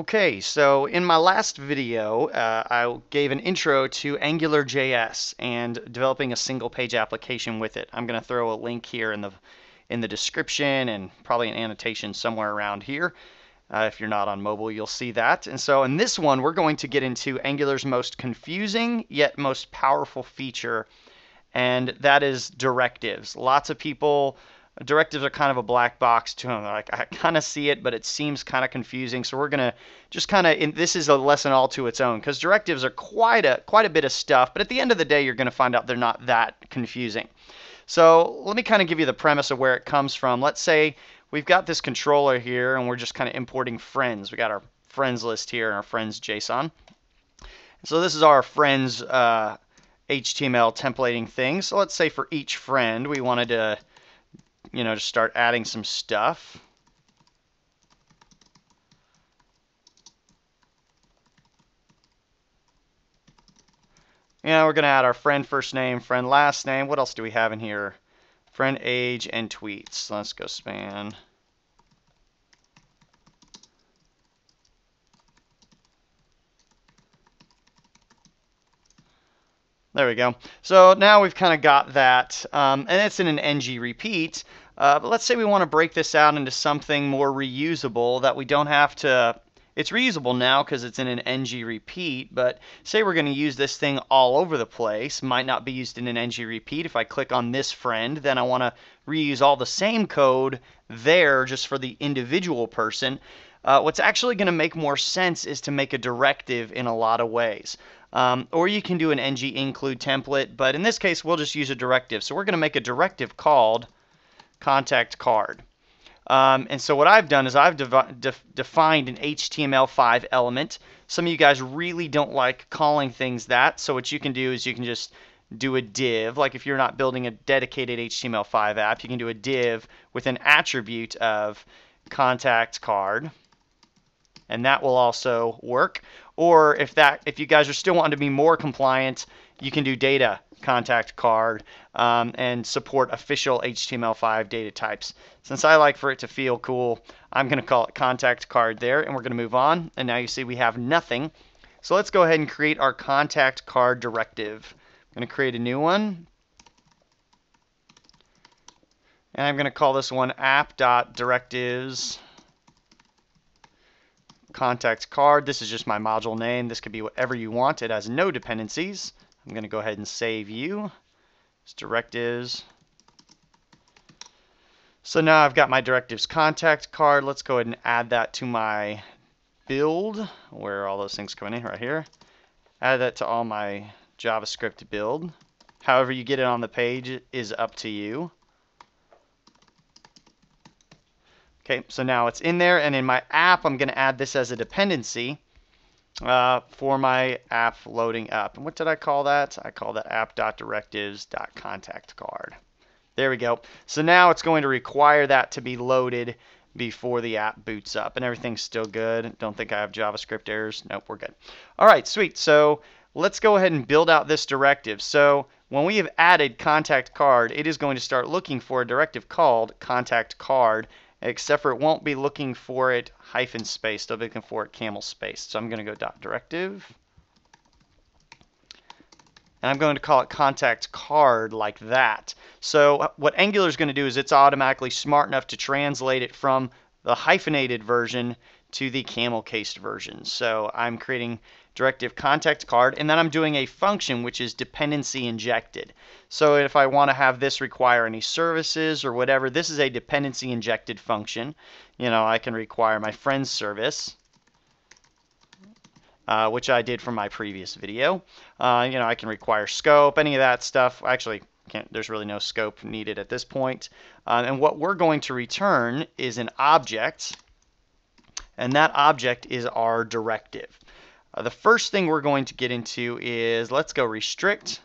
Okay, so in my last video, I gave an intro to AngularJS and developing a single-page application with it. I'm going to throw a link here in the description and probably an annotation somewhere around here. If you're not on mobile, you'll see that. And so in this one, we're going to get into Angular's most confusing yet most powerful feature, and that is directives. Lots of people... directives are kind of a black box to them. Like, I kind of see it, but it seems kind of confusing. So we're gonna just kind of, this is a lesson all to its own, because directives are quite a bit of stuff. But at the end of the day, you're gonna find out they're not that confusing. So let me kind of give you the premise of where it comes from. Let's say we've got this controller here, and we're just kind of importing friends. We got our friends list here and our friends JSON. So this is our friends HTML templating thing. So let's say for each friend, we wanted to just start adding some stuff. Yeah, we're going to add our friend first name, friend last name. What else do we have in here? Friend age and tweets. Let's go span. There we go. So now we've kind of got that, and it's in an ng-repeat. But let's say we want to break this out into something more reusable that we don't have to... It's reusable now because it's in an ng-repeat, but say we're going to use this thing all over the place. Might not be used in an ng-repeat. If I click on this friend, then I want to reuse all the same code there just for the individual person. What's actually going to make more sense is to make a directive in a lot of ways. Or you can do an ng-include template, but in this case, we'll just use a directive. So we're going to make a directive called contact card. And so what I've done is I've defined an HTML5 element. Some of you guys really don't like calling things that, so what you can do is you can just do a div. Like if you're not building a dedicated HTML5 app, you can do a div with an attribute of contact card. And that will also work. Or if you guys are still wanting to be more compliant, you can do data contact card and support official HTML5 data types. Since I like for it to feel cool, I'm going to call it contact card there, and we're going to move on. And now you see we have nothing. So let's go ahead and create our contact card directive. I'm going to create a new one. And I'm going to call this one app.directives. Contact card. This is just my module name. This could be whatever you want. It has no dependencies. I'm going to go ahead and save you. It's directives. So now I've got my directives contact card. Let's go ahead and add that to my build, where are all those things coming in right here. Add that to all my JavaScript build. However you get it on the page is up to you. Okay, so now it's in there, and in my app, I'm going to add this as a dependency for my app loading up. And what did I call that? I call that app.directives.contactCard. There we go. So now it's going to require that to be loaded before the app boots up, and everything's still good. Don't think I have JavaScript errors. Nope, we're good. All right, sweet. So let's go ahead and build out this directive. So when we have added contact card, it is going to start looking for a directive called contact card, except for it won't be looking for it -space, they'll be looking for it camel space. So I'm going to go .directive, and I'm going to call it contact card like that. So what Angular is going to do is it's automatically smart enough to translate it from the hyphenated version to the camel cased version. So I'm creating directive contact card, and then I'm doing a function which is dependency injected. So if I want to have this require any services or whatever, this is a dependency injected function. You know, I can require my friend's service, which I did from my previous video. I can require scope, any of that stuff. Actually, there's really no scope needed at this point. And what we're going to return is an object. And that object is our directive. The first thing we're going to get into is, let's go restrict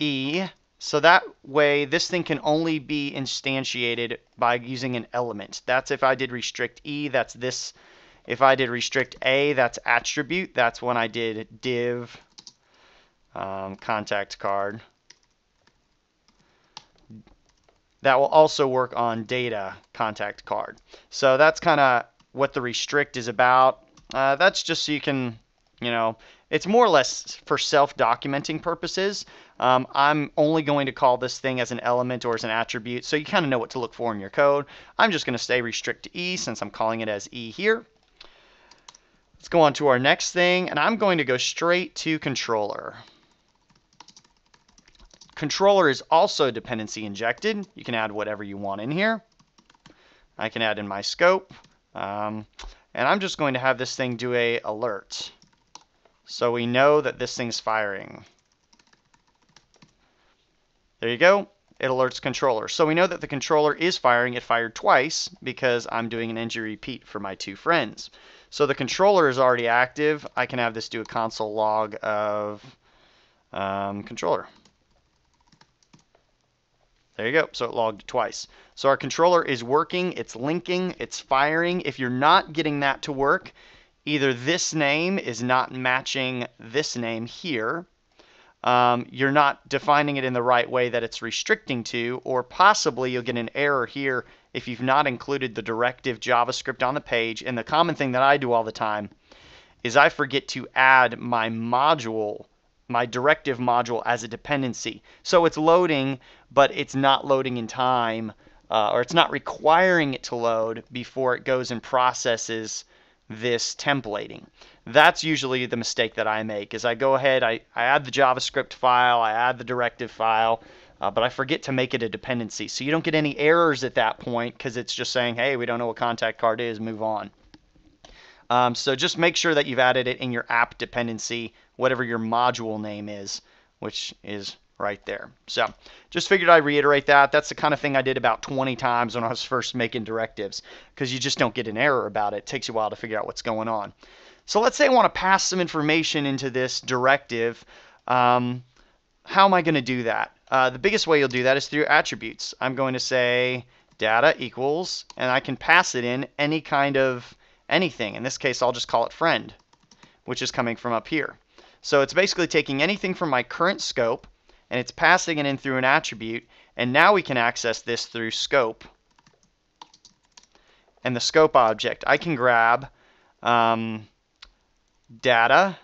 E. So that way, this thing can only be instantiated by using an element. That's if I did restrict E, that's this. If I did restrict A, that's attribute. That's when I did div contact card. That will also work on data contact card. So that's kind of what the restrict is about. That's just so you can, you know, it's more or less for self-documenting purposes. I'm only going to call this thing as an element or as an attribute, so you kind of know what to look for in your code. I'm just going to say restrict to E since I'm calling it as E here. Let's go on to our next thing, and I'm going to go straight to controller. Controller is also dependency injected. You can add whatever you want in here. I can add in my scope, and I'm just going to have this thing do a alert, so we know that this thing's firing. There you go. It alerts controller. So we know that the controller is firing. It fired twice because I'm doing an ng-repeat for my two friends. So the controller is already active. I can have this do a console log of controller. There you go. So it logged twice. So our controller is working. It's linking. It's firing. If you're not getting that to work, either this name is not matching this name here, you're not defining it in the right way that it's restricting to, or possibly you'll get an error here if you've not included the directive JavaScript on the page. And the common thing that I do all the time is I forget to add my module, my directive module, as a dependency. So it's loading, but it's not loading in time, or it's not requiring it to load before it goes and processes this templating. That's usually the mistake that I make, is I go ahead, I add the JavaScript file, I add the directive file, but I forget to make it a dependency. So you don't get any errors at that point because it's just saying, hey, we don't know what contact card is, move on. So just make sure that you've added it in your app dependency, whatever your module name is, which is right there. So just figured I'd reiterate that. That's the kind of thing I did about 20 times when I was first making directives, because you just don't get an error about it. It takes you a while to figure out what's going on. So let's say I want to pass some information into this directive. How am I going to do that? The biggest way you'll do that is through attributes. I'm going to say data equals, and I can pass it in any kind of anything. In this case, I'll just call it friend, which is coming from up here. So it's basically taking anything from my current scope, and it's passing it in through an attribute, and now we can access this through scope. And the scope object, I can grab data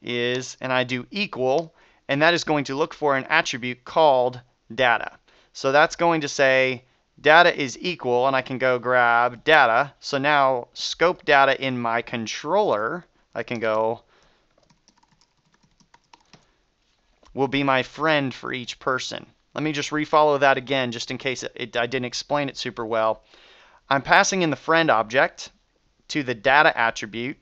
is, and I do equal, and that is going to look for an attribute called data. So that's going to say data is equal, and I can go grab data. So now scope data in my controller, I can go, will be my friend for each person. Let me just refollow that again, just in case I didn't explain it super well. I'm passing in the friend object to the data attribute.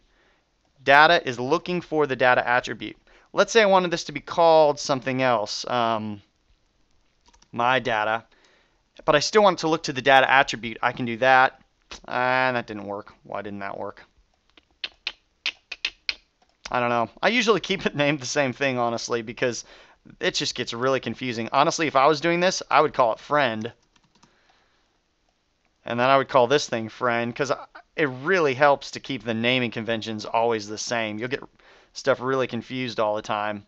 Data is looking for the data attribute. Let's say I wanted this to be called something else, my data, but I still want it to look to the data attribute. I can do that, and that didn't work. Why didn't that work? I don't know. I usually keep it named the same thing, honestly, because it just gets really confusing. Honestly, if I was doing this, I would call it friend, and then I would call this thing friend, because it really helps to keep the naming conventions always the same. You'll get stuff really confused all the time.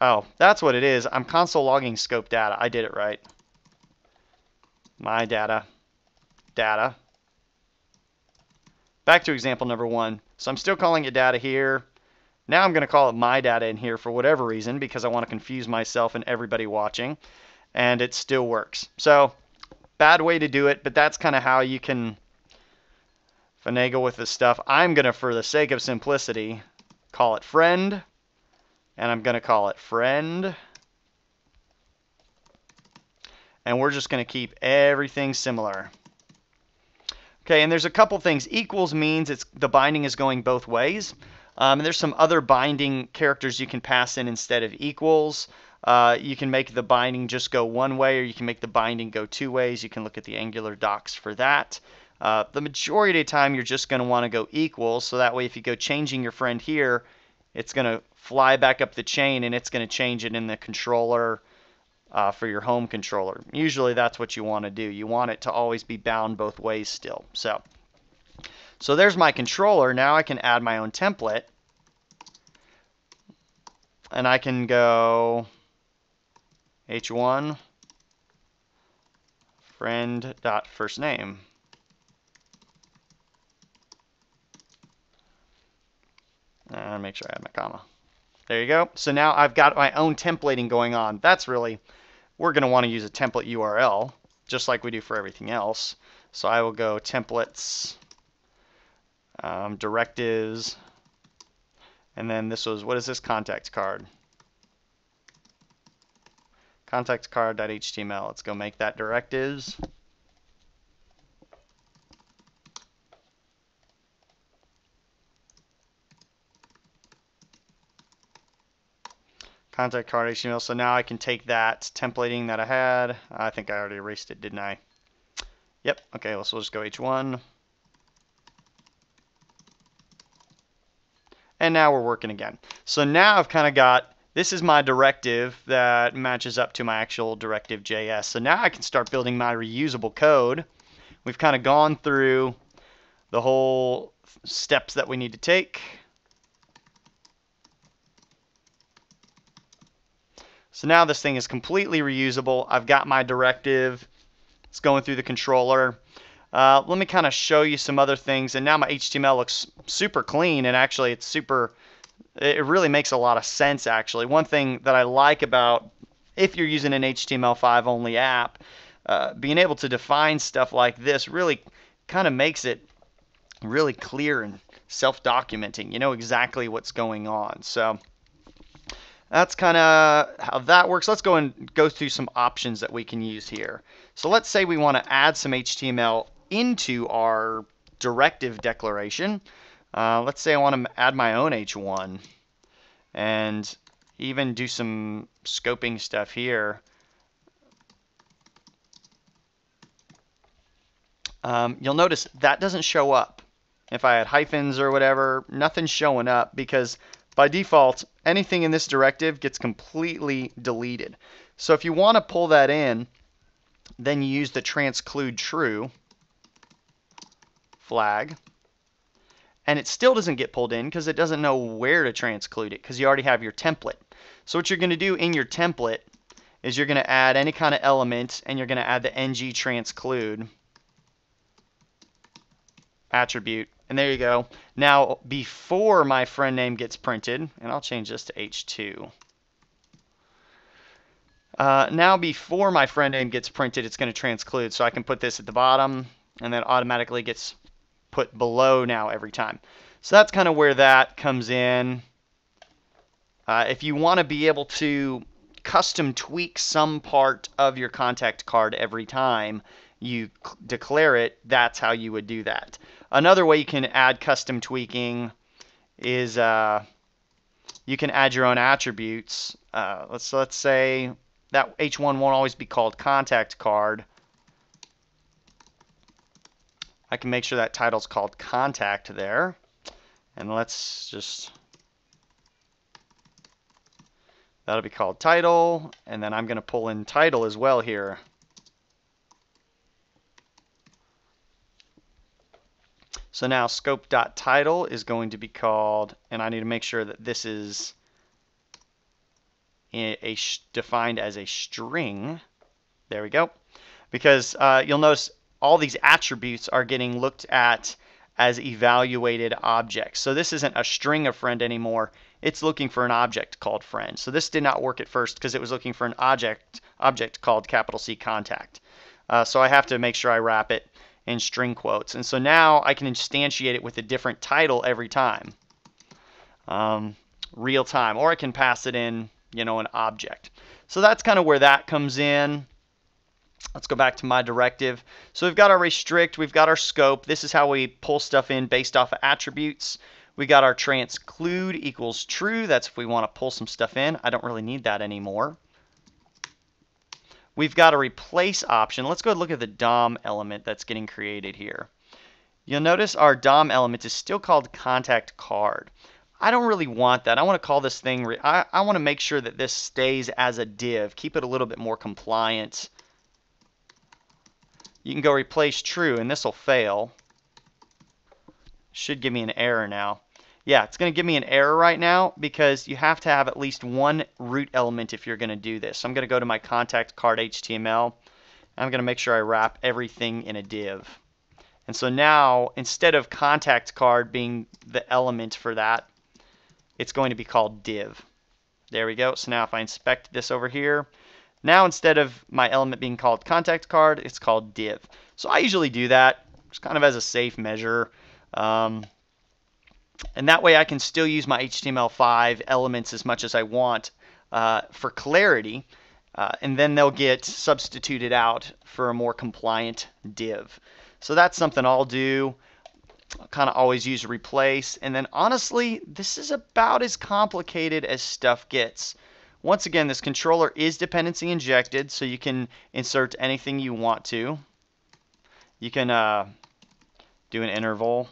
Oh, that's what it is. I'm console logging scope data. I did it right. My data. Data. Back to example number one. So I'm still calling it data here. Now I'm going to call it my data in here for whatever reason, because I want to confuse myself and everybody watching, and it still works. So bad way to do it, but that's kind of how you can finagle with this stuff. I'm going to, for the sake of simplicity, call it friend, and I'm going to call it friend, and we're just going to keep everything similar. Okay, and there's a couple things. Equals means it's the binding is going both ways. And there's some other binding characters you can pass in instead of equals. You can make the binding just go one way, or you can make the binding go two ways. You can look at the Angular docs for that. The majority of the time, you're just going to want to go equals, so that way if you go changing your friend here, it's going to fly back up the chain, and it's going to change it in the controller for your home controller. Usually that's what you want to do. You want it to always be bound both ways still. So there's my controller. Now I can add my own template, and I can go h1 friend.firstname. to make sure I add my comma. There you go. So now I've got my own templating going on. That's really, we're going to want to use a template URL, just like we do for everything else. So I will go templates, directives, and then this was, what is this? Contact card. Contact card.html. Let's go make that directives. Contact card.html. So now I can take that templating that I had. I think I already erased it, didn't I? Yep. Okay, well, so we'll just go h1. And now we're working again. So now I've kind of got, this is my directive that matches up to my actual directive.js. So now I can start building my reusable code. We've kind of gone through the whole steps that we need to take. So now this thing is completely reusable. I've got my directive. It's going through the controller. Let me kind of show you some other things. And now my HTML looks super clean, and actually it's super, it really makes a lot of sense actually. One thing that I like about, if you're using an HTML5 only app, being able to define stuff like this really kind of makes it really clear and self-documenting. You know exactly what's going on. So that's kind of how that works. Let's go and go through some options that we can use here. So let's say we want to add some HTML into our directive declaration. Let's say I want to add my own h1 and even do some scoping stuff here. You'll notice that doesn't show up. If I had hyphens or whatever, nothing's showing up because by default, anything in this directive gets completely deleted. So if you want to pull that in, then you use the transclude true flag. And it still doesn't get pulled in because it doesn't know where to transclude it because you already have your template. So what you're going to do in your template is you're going to add any kind of element and you're going to add the ng-transclude attribute. And there you go. Now, before my friend name gets printed, and I'll change this to h2. Now, before my friend name gets printed, it's going to transclude. So I can put this at the bottom, and then automatically gets put below now every time. So that's kind of where that comes in. If you want to be able to custom tweak some part of your contact card every time you declare it, that's how you would do that. Another way you can add custom tweaking is you can add your own attributes. Let's say that h1 won't always be called contact card. I can make sure that title's called contact there. And let's just, that'll be called title. And then I'm going to pull in title as well here. So now scope.title is going to be called, and I need to make sure that this is defined as a string. There we go. Because you'll notice all these attributes are getting looked at as evaluated objects. So this isn't a string of friend anymore. It's looking for an object called friend. So this did not work at first because it was looking for an object called capital C contact. So I have to make sure I wrap it in string quotes. And so now I can instantiate it with a different title every time, real time, or I can pass it in, you know, an object. So that's kind of where that comes in. Let's go back to my directive. So we've got our restrict, we've got our scope. This is how we pull stuff in based off of attributes. We got our transclude equals true. That's if we want to pull some stuff in. I don't really need that anymore. We've got a replace option. Let's go look at the DOM element that's getting created here. You'll notice our DOM element is still called contact card. I don't really want that. I want to call this thing, I want to make sure that this stays as a div, keep it a little bit more compliant. You can go replace true and this will fail. Should give me an error now. Yeah, it's going to give me an error right now because you have to have at least one root element if you're going to do this. So I'm going to go to my contact card HTML. I'm going to make sure I wrap everything in a div. And so now, instead of contact card being the element for that, it's going to be called div. There we go. So now if I inspect this over here, now instead of my element being called contact card, it's called div. So I usually do that just kind of as a safe measure. And that way I can still use my HTML5 elements as much as I want for clarity. And then they'll get substituted out for a more compliant div. So that's something I'll do. I kind of always use replace. And then honestly, this is about as complicated as stuff gets. Once again, this controller is dependency injected, so you can insert anything you want to. You can do an interval.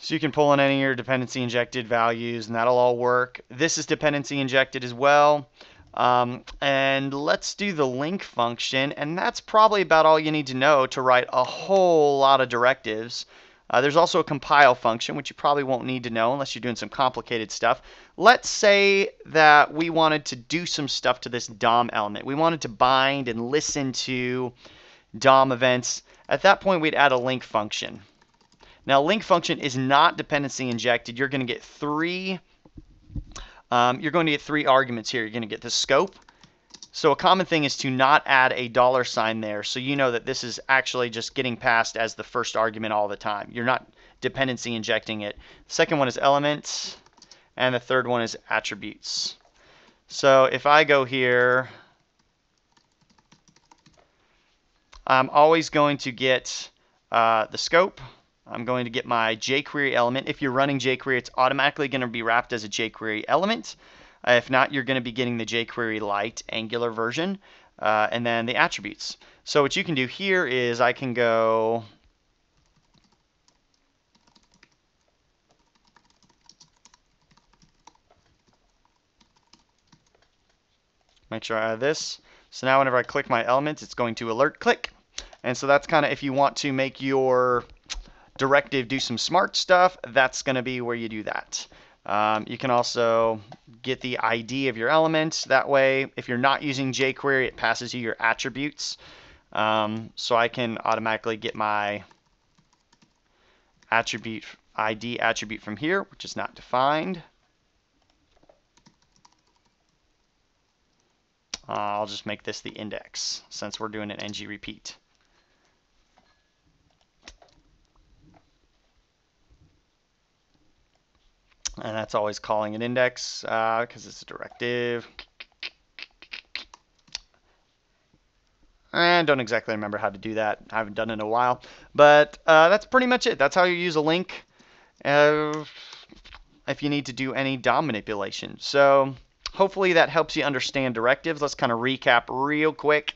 So you can pull in any of your dependency injected values, and that'll all work. This is dependency injected as well. And let's do the link function. And that's probably about all you need to know to write a whole lot of directives. There's also a compile function, which you probably won't need to know unless you're doing some complicated stuff. Let's say that we wanted to do some stuff to this DOM element. We wanted to bind and listen to DOM events. At that point, we'd add a link function. Now, link function is not dependency injected. You're going to get three arguments here. You're going to get the scope. So a common thing is to not add a $ there, so you know that this is actually just getting passed as the first argument all the time. You're not dependency injecting it. The second one is elements, and the third one is attributes. So if I go here, I'm always going to get the scope. I'm going to get my jQuery element. If you're running jQuery, it's automatically going to be wrapped as a jQuery element. If not, you're going to be getting the jQuery Lite Angular version, and then the attributes. So what you can do here is I can go make sure I add this. So now whenever I click my elements, it's going to alert click. And so that's kind of if you want to make your directive do some smart stuff, that's going to be where you do that. You can also get the ID of your elements. That way, if you're not using jQuery, it passes you your attributes. So I can automatically get my attribute ID attribute from here, which is not defined. I'll just make this the index since we're doing an ng-repeat. And that's always calling an index because it's a directive. I don't exactly remember how to do that. I haven't done it in a while. But that's pretty much it. That's how you use a link if you need to do any DOM manipulation. So hopefully that helps you understand directives. Let's kind of recap real quick.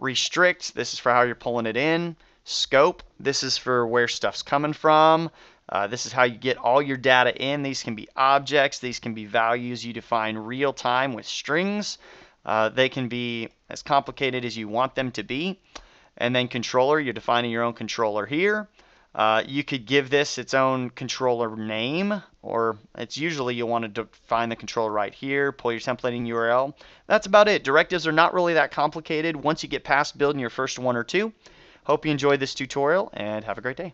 Restrict, this is for how you're pulling it in. Scope, this is for where stuff's coming from. This is how you get all your data in. These can be objects. These can be values you define real time with strings. They can be as complicated as you want them to be. And then controller, you're defining your own controller here. You could give this its own controller name, or it's usually you want to define the controller right here, pull your templating URL. That's about it. Directives are not really that complicated once you get past building your first one or two. Hope you enjoyed this tutorial and have a great day.